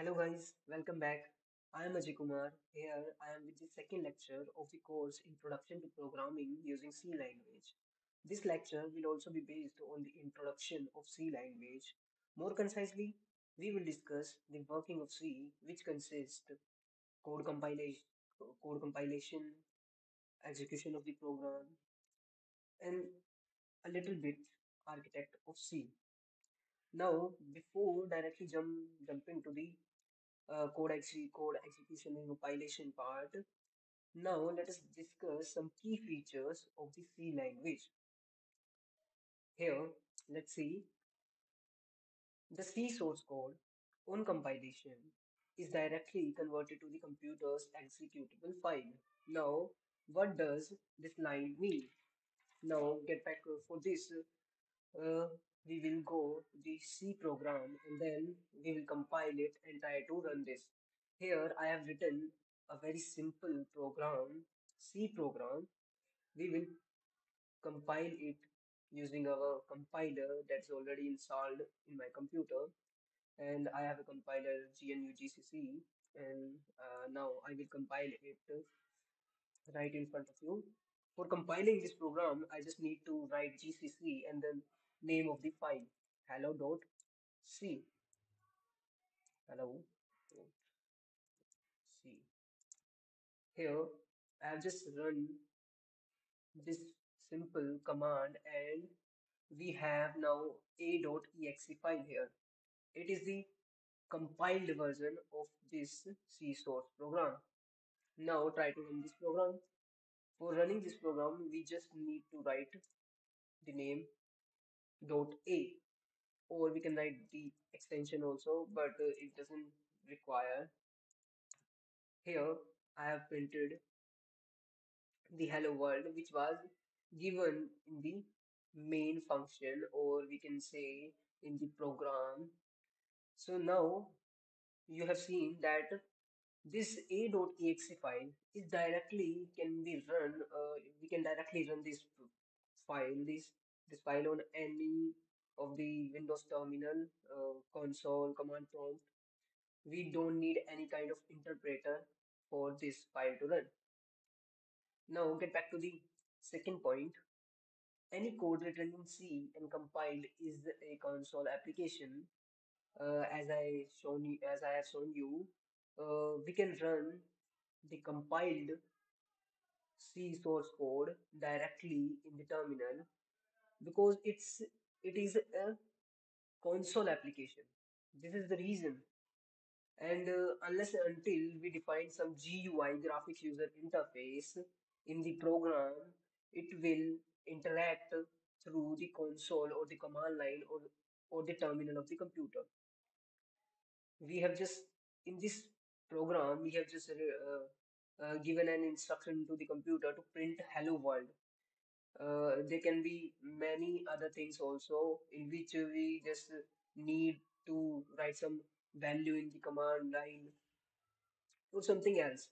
Hello guys, welcome back. I am Ajay Kumar. Here I am with the second lecture of the course Introduction to Programming using C language. This lecture will also be based on the introduction of C language. More concisely, we will discuss the working of C, which consists of code compilation, execution of the program, and a little bit architect of C. Now, before directly jumping to the code execution and compilation part, now let us discuss some key features of the C language. Here, let's see. The C source code on compilation is directly converted to the computer's executable file. Now, what does this line mean? Now, get back for this. We will go to the C program and then we will compile it and try to run this. Here I have written a very simple program, C program. We will compile it using our compiler that's already installed in my computer, and I have a compiler GNU GCC, and now I will compile it right in front of you. For compiling this program, I just need to write GCC and then name of the file hello.c hello.c. Here I have just run this simple command and we have now a.exe file here. It is the compiled version of this C source program. Now try to run this program. For running this program, we just need to write the name .a, or we can write the extension also, but it doesn't require. Here I have printed the hello world, which was given in the main function, or we can say in the program. So now you have seen that this a.exe file is directly we can directly run this file, this file on any of the Windows terminal, console, command prompt. We don't need any kind of interpreter for this file to run. Now get back to the second point. Any code written in C and compiled is a console application. As I have shown you, we can run the compiled C source code directly in the terminal, because it is a console application. This is the reason. And unless and until we define some GUI, graphics user interface, in the program, it will interact through the console or the command line or the terminal of the computer. In this program we have just given an instruction to the computer to print hello world. There can be many other things also, in which we just need to write some value in the command line or something else.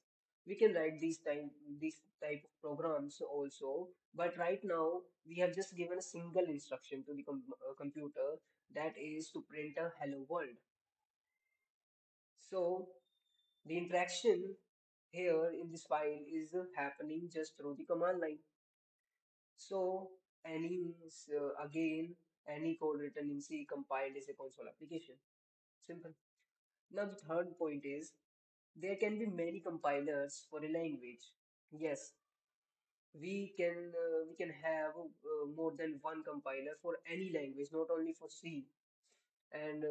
We can write these type of programs also, but right now we have just given a single instruction to the computer, that is to print a hello world. So the interaction here in this file is happening just through the command line. So any code written in C compiled is a console application. Simple. Now the third point is, there can be many compilers for a language. Yes, we can have more than one compiler for any language, not only for C. And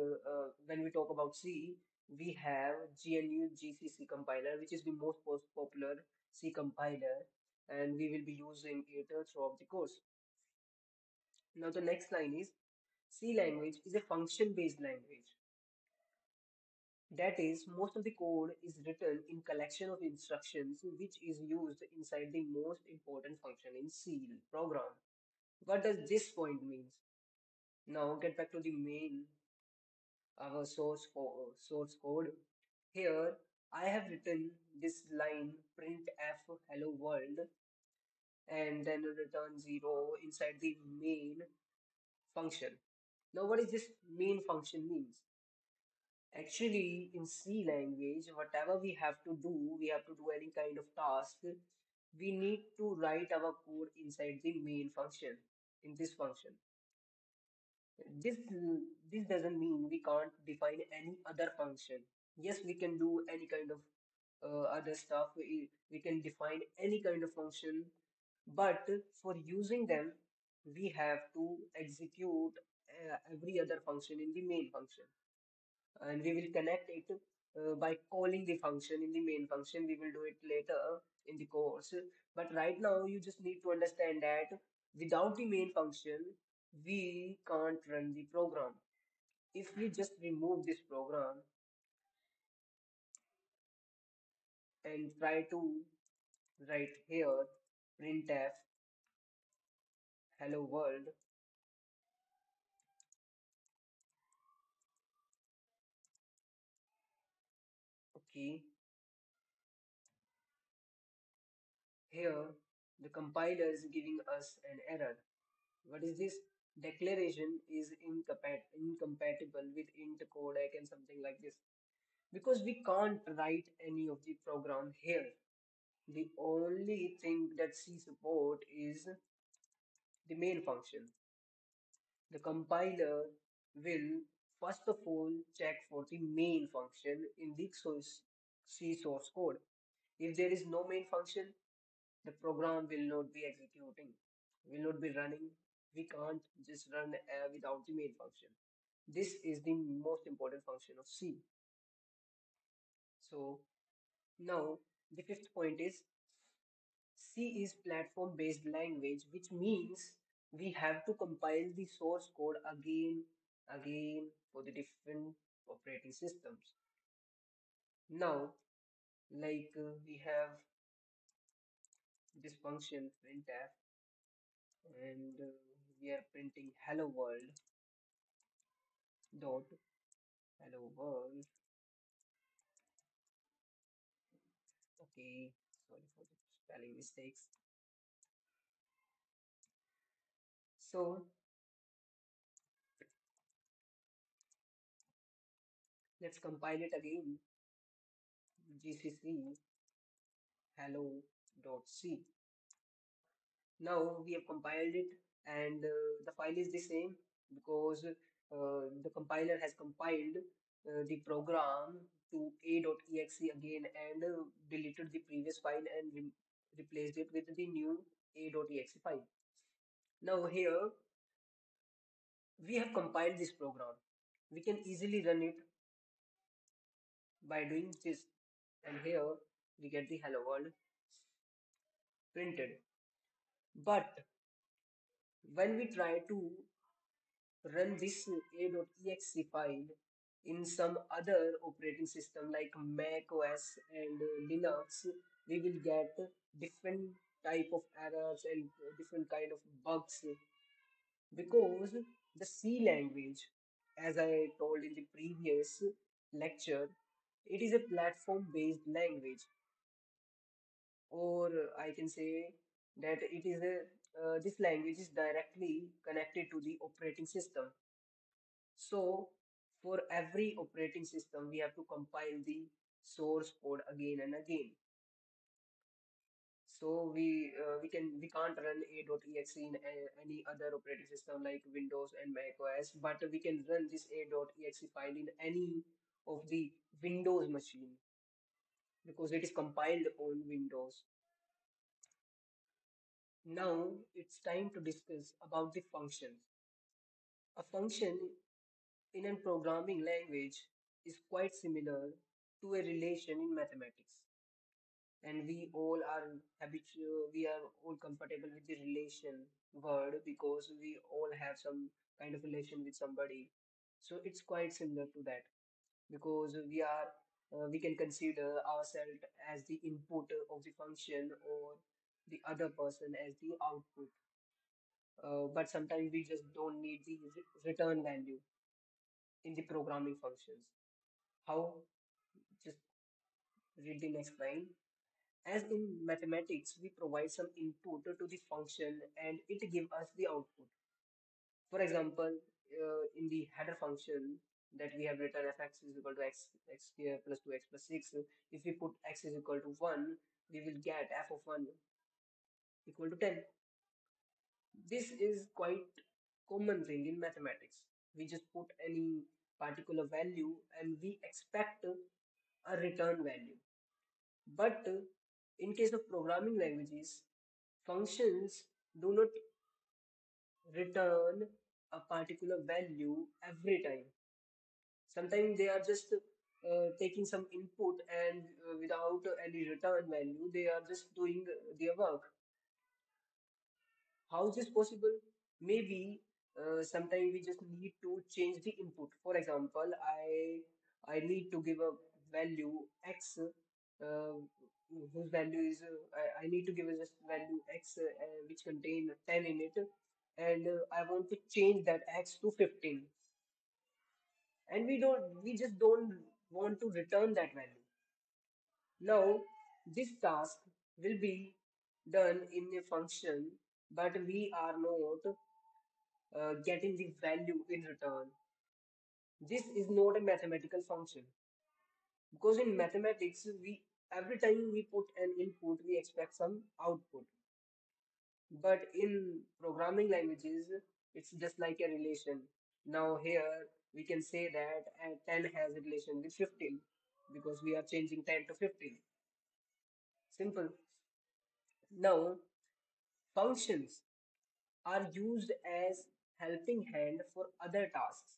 when we talk about C, we have GNU GCC compiler, which is the most popular C compiler, and we will be using it throughout the course. Now the next line is, C language is a function-based language. That is, most of the code is written in collection of instructions which is used inside the most important function in C program. What does this point mean? Now get back to the main, our source code. Here I have written this line printf hello world and then return 0 inside the main function. Now what is this main function means? Actually, in C language, whatever we have to do any kind of task, we need to write our code inside the main function, in this function. This doesn't mean we can't define any other function. Yes, we can do any kind of other stuff. We can define any kind of function, but for using them, we have to execute every other function in the main function. And we will connect it by calling the function in the main function. We will do it later in the course. But right now, you just need to understand that without the main function, we can't run the program. If we just remove this program and try to write here printf hello world, okay, here the compiler is giving us an error. What is this? Declaration is incompatible with int codec and something like this, because we can't write any of the program here. The only thing that C support is the main function. The compiler will first of all check for the main function in the C source code. If there is no main function, the program will not be executing, will not be running. We can't just run without the main function. This is the most important function of C. So now the fifth point is C is platform-based language, which means we have to compile the source code again for the different operating systems. Now, like we have this function printf, and we are printing hello world dot hello world. Okay, sorry for the spelling mistakes. So let's compile it again. GCC hello.c. Now we have compiled it, and the file is the same because the compiler has compiled the program to a.exe again and deleted the previous file and replaced it with the new a.exe file. Now here we have compiled this program. We can easily run it by doing this, and here we get the hello world printed. But when we try to run this a.exe file in some other operating system like Mac OS and Linux, we will get different type of errors and different kind of bugs, because the C language, as I told in the previous lecture, it is a platform-based language, or I can say that it is this language is directly connected to the operating system. So for every operating system, we have to compile the source code again and again. So we can't run a.exe in any other operating system like Windows and Mac OS, but we can run this a.exe file in any of the Windows machine because it is compiled on Windows. Now it's time to discuss about the functions. A function in a programming language is quite similar to a relation in mathematics, and we are all comfortable with the relation word because we all have some kind of relation with somebody. So it's quite similar to that, because we can consider ourselves as the input of the function or the other person as the output, but sometimes we just don't need the return value in the programming functions. How? Just read the next line. As in mathematics, we provide some input to the function and it gives us the output. For example, in the header function, that we have written fx is equal to x square plus 2x plus 6. If we put x is equal to 1, we will get f of 1 equal to 10. This is quite common thing in mathematics. We just put any particular value and we expect a return value. But in case of programming languages, functions do not return a particular value every time. Sometimes they are just taking some input and without any return value, they are just doing their work. How is this possible? Maybe sometimes we just need to change the input. For example, I need to give a value x whose value is I need to give a just value x which contain 10 in it, and I want to change that x to 15. And we just don't want to return that value. Now this task will be done in a function, but we are not getting the value in return. This is not a mathematical function, because in mathematics every time we put an input, we expect some output. But in programming languages, it's just like a relation. Now here we can say that 10 has a relation with 15 because we are changing 10 to 15. Simple. Now, functions are used as helping hand for other tasks.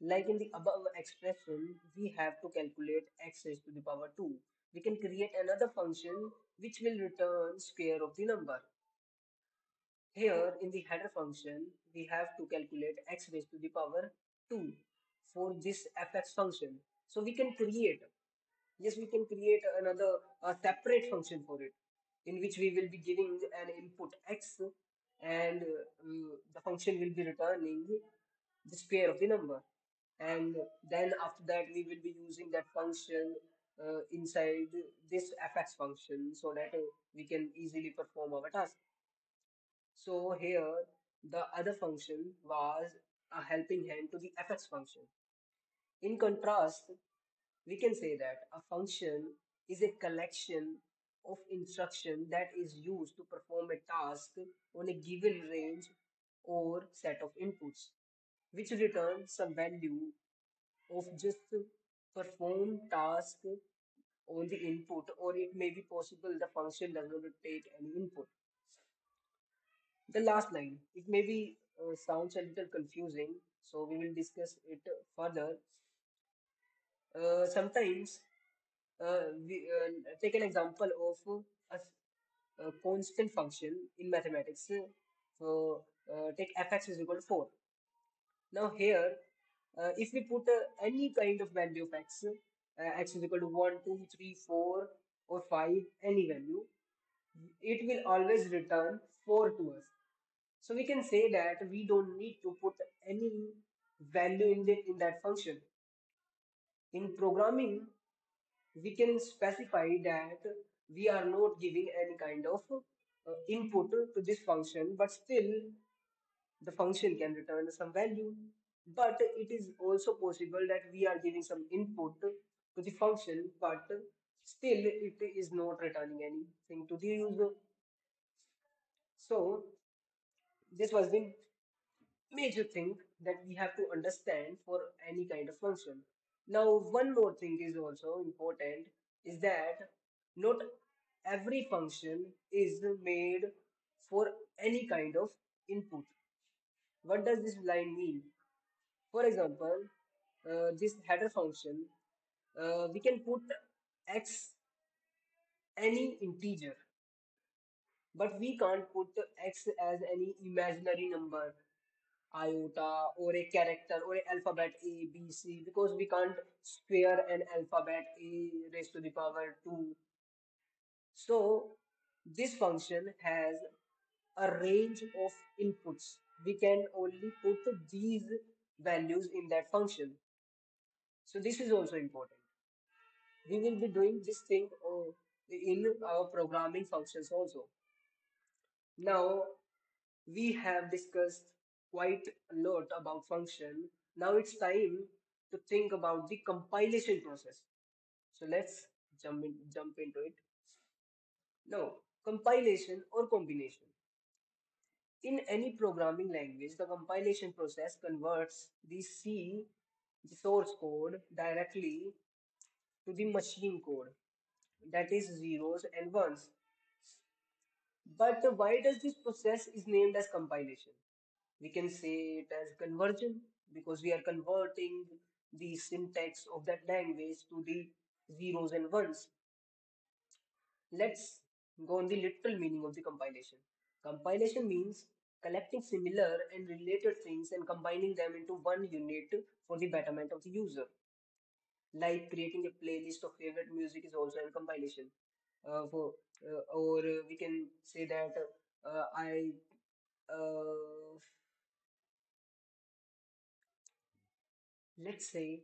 Like in the above expression, we have to calculate x raised to the power 2. We can create another function which will return square of the number. Here in the header function, we have to calculate x raised to the power 2 for this fx function. So we can create, yes, we can create another separate function for it, in which we will be giving an input x and the function will be returning the square of the number. And then after that, we will be using that function inside this fx function so that we can easily perform our task. So here the other function was a helping hand to the fx function. In contrast, we can say that a function is a collection of instruction that is used to perform a task on a given range or set of inputs, which returns some value of just perform task on the input, or it may be possible the function does not take any input. The last line, it may be sounds a little confusing, so we will discuss it further. Sometimes we take an example of a constant function in mathematics. So take fx is equal to 4. Now here, if we put any kind of value of x, x is equal to 1, 2, 3, 4 or 5, any value, it will always return 4 to us. So we can say that we don't need to put any value in that function. In programming, we can specify that we are not giving any kind of input to this function, but still the function can return some value. But it is also possible that we are giving some input to the function, but still it is not returning anything to the user. So this was the major thing that we have to understand for any kind of function. Now one more thing is also important, is that not every function is made for any kind of input. What does this line mean? For example, this header function, we can put x any integer, but we can't put x as any imaginary number, iota or a character or an alphabet A, B, C, because we can't square an alphabet A raised to the power 2. So this function has a range of inputs. We can only put these values in that function. So this is also important. We will be doing this thing in our programming functions also. Now we have discussed quite a lot about function. Now it's time to think about the compilation process. So let's jump into it. Now, compilation or combination. In any programming language, the compilation process converts the C, the source code, directly to the machine code, that is zeros and ones. But why does this process is named as compilation? We can say it as conversion, because we are converting the syntax of that language to the zeros and ones. Let's go on the literal meaning of the compilation. Compilation means collecting similar and related things and combining them into one unit for the betterment of the user. Like creating a playlist of favorite music is also a compilation. Or we can say that let's say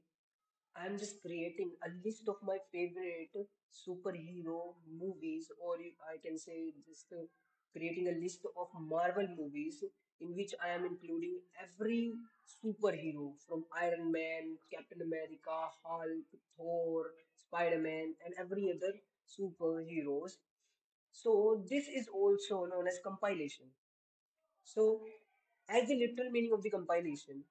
I'm just creating a list of my favorite superhero movies, or I can say just creating a list of Marvel movies in which I am including every superhero from Iron Man, Captain America, Hulk, Thor, Spider-Man and every other superheroes. So this is also known as compilation. So as the literal meaning of the compilation,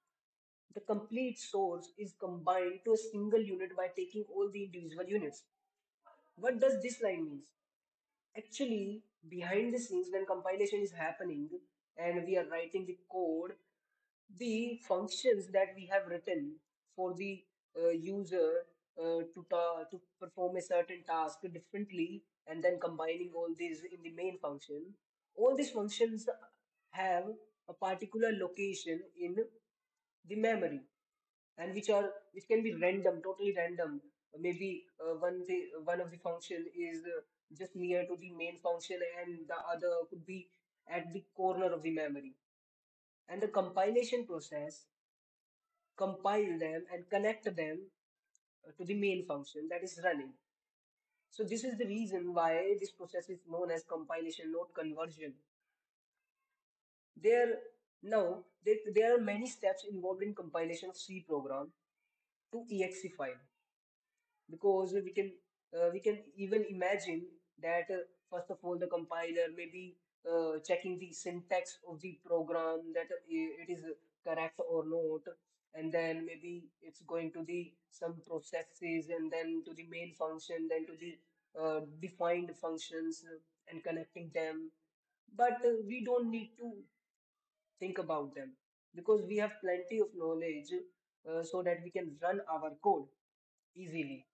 the complete source is combined to a single unit by taking all the individual units. What does this line mean? Actually, behind the scenes, when compilation is happening and we are writing the code, the functions that we have written for the user to perform a certain task differently and then combining all these in the main function, all these functions have a particular location in the memory, and which can be random, totally random. Maybe one of the function is just near to the main function and the other could be at the corner of the memory. And the compilation process compile them and connect them to the main function that is running. So this is the reason why this process is known as compilation, not conversion. There are many steps involved in compilation of C program to exe file, because we can even imagine that first of all the compiler may be checking the syntax of the program, that it is correct or not, and then maybe it's going to the some processes and then to the main function, then to the defined functions and connecting them. But we don't need to think about them because we have plenty of knowledge so that we can run our code easily.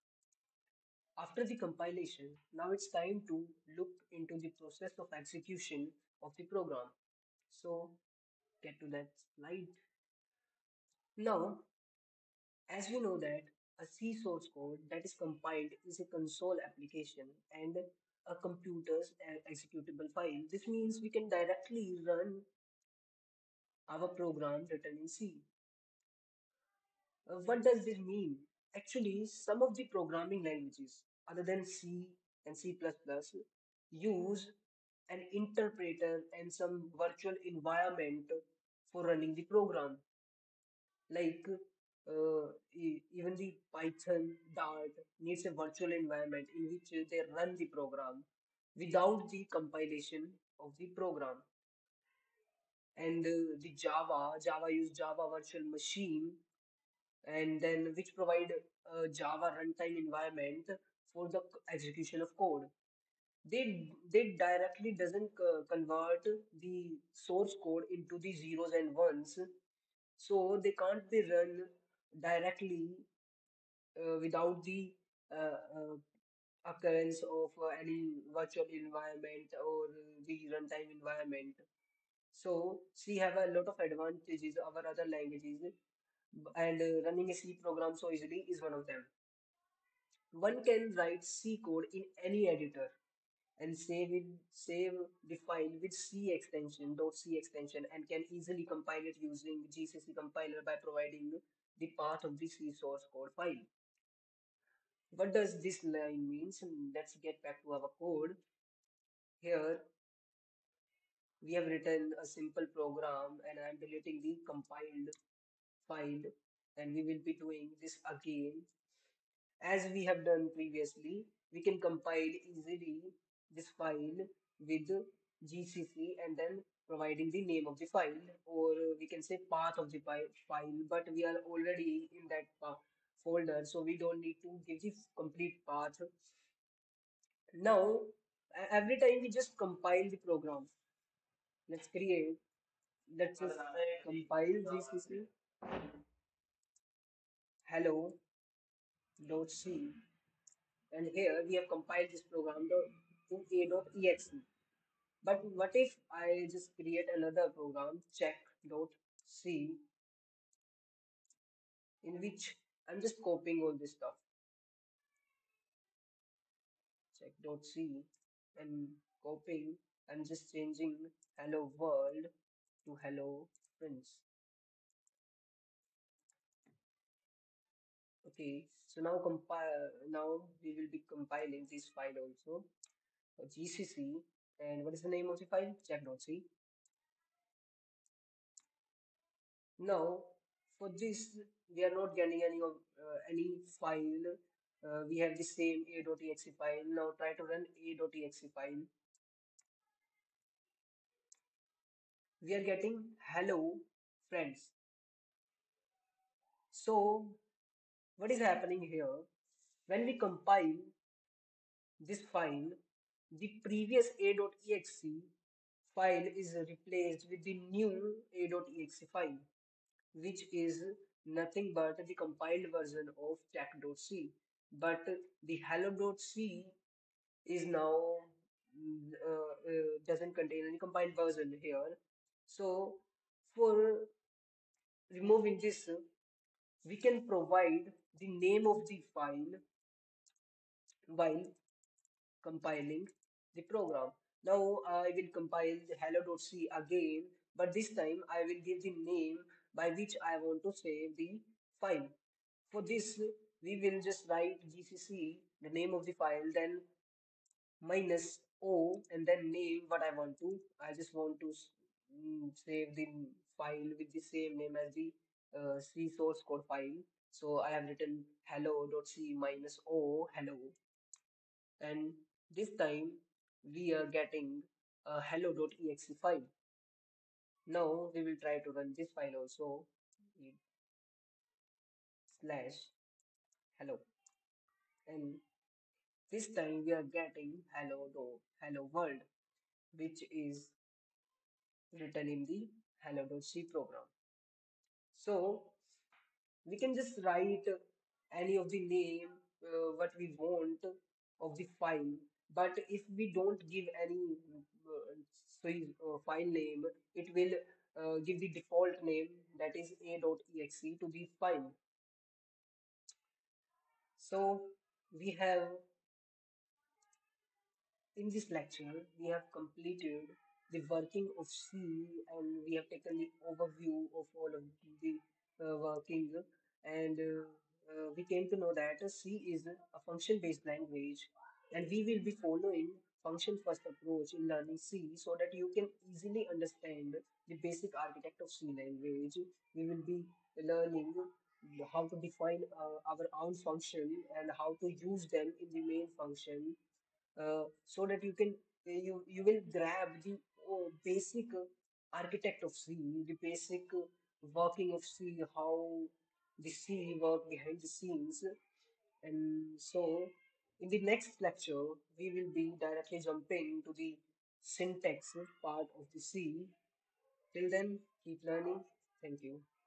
After the compilation, now it's time to look into the process of execution of the program. So get to that slide. Now, as we know that a C source code that is compiled is a console application and a computer's executable file. This means we can directly run our program written in C. What does this mean? Actually, some of the programming languages other than C and C++ use an interpreter and some virtual environment for running the program. Like even the Python, Dart needs a virtual environment in which they run the program without the compilation of the program. And the Java use Java virtual machine, and then which provide a Java runtime environment for the execution of code. They directly doesn't convert the source code into the zeros and ones, so they can't be run directly without the occurrence of any virtual environment or the runtime environment. So C have a lot of advantages over other languages, and running a C program so easily is one of them. One can write C code in any editor and save the file with C extension, .c extension, and can easily compile it using GCC compiler by providing the path of the C source code file. What does this line means? Let's get back to our code. Here we have written a simple program and I am deleting the compiled file and we will be doing this again as we have done previously. We can compile easily this file with GCC and then providing the name of the file, or we can say path of the file, but we are already in that folder, so we don't need to give the complete path. Now every time we just compile the program, let's create, let's just compile GCC hello.c, and here we have compiled this program to a.exe. But what if I just create another program, check.c, in which I'm just copying all this stuff, check.c, and copying, I'm just changing hello world to hello prince. Okay, so now we will be compiling this file also, GCC, and what is the name of the file? Check.c. Now for this we are not getting any file. We have the same a.exe file. Now try to run a.exe file. We are getting hello friends. So what is happening here? When we compile this file, the previous a.exe file is replaced with the new a.exe file, which is nothing but the compiled version of check.c. But the hello.c is now doesn't contain any compiled version here. So for removing this, we can provide the name of the file while compiling the program. Now I will compile the hello.c again, but this time I will give the name by which I want to save the file. For this, we will just write GCC, the name of the file, then -o, and then name what I want to. I just want to save the file with the same name as the C source code file. So I have written hello.c -o hello, and this time we are getting a hello.exe file. Now we will try to run this file also, /hello, and this time we are getting hello world, which is written in the hello.c program. So we can just write any of the name what we want of the file, but if we don't give any file name, it will give the default name, that is a.exe, to the file. So we have, in this lecture, we have completed the working of C, and we have taken the overview of all of the working, and we came to know that C is a function-based language, and we will be following function-first approach in learning C so that you can easily understand the basic architecture of C language. We will be learning how to define our own function and how to use them in the main function, so that you can you will grab the basic architect of C, the basic working of C, how the C work behind the scenes. And so in the next lecture, we will be directly jumping to the syntax part of the C. Till then, keep learning. Thank you.